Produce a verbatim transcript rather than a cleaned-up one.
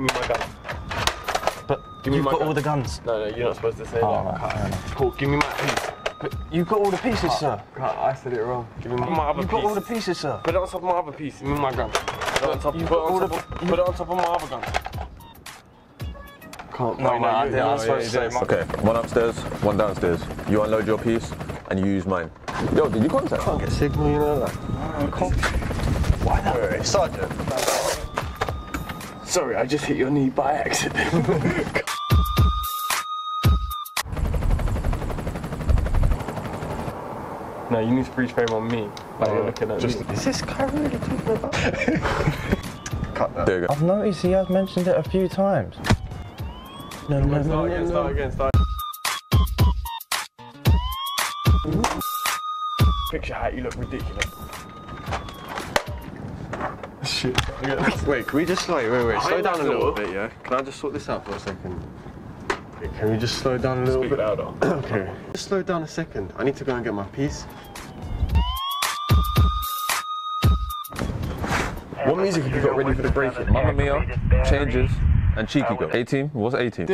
Give me my gun. But give me you've my got gun. all the guns. No, no, you're not supposed to say oh, that. Right. Paul, give me my piece. But you've got all the pieces, oh, sir. Right, I said it wrong. Give me my, my other you've piece. You've got all the pieces, sir. Put it on top of my other piece. Give me my gun. Put it on top, put it on top, of, put it on top of my other gun. Can't. No, no, no, I didn't. I was supposed to say my gun. Okay, one upstairs, one downstairs. You unload your piece and you use mine. Yo, did you contact? I can't get signal, you know that. I can't. Why not? Wait, wait, Sergeant. Sorry, I just hit your knee by accident. No, you need to freeze frame on me. Like uh, you're looking at just me. Is this guy really talking about? Cut that. There you go. I've noticed he has mentioned it a few times. No, no, no, start no, again, no. Start again, start again. Picture hat, you look ridiculous. Shit. Wait, can we just like, wait, wait, slow down a little bit, yeah? Can I just sort this out for a second? Can we just slow down a little Speak bit? louder. Okay. Just slow down a second. I need to go and get my piece. What music have you got ready for the break-in? Mamma Mia, Changes, and Cheeky Girl. eighteen? What's eighteen?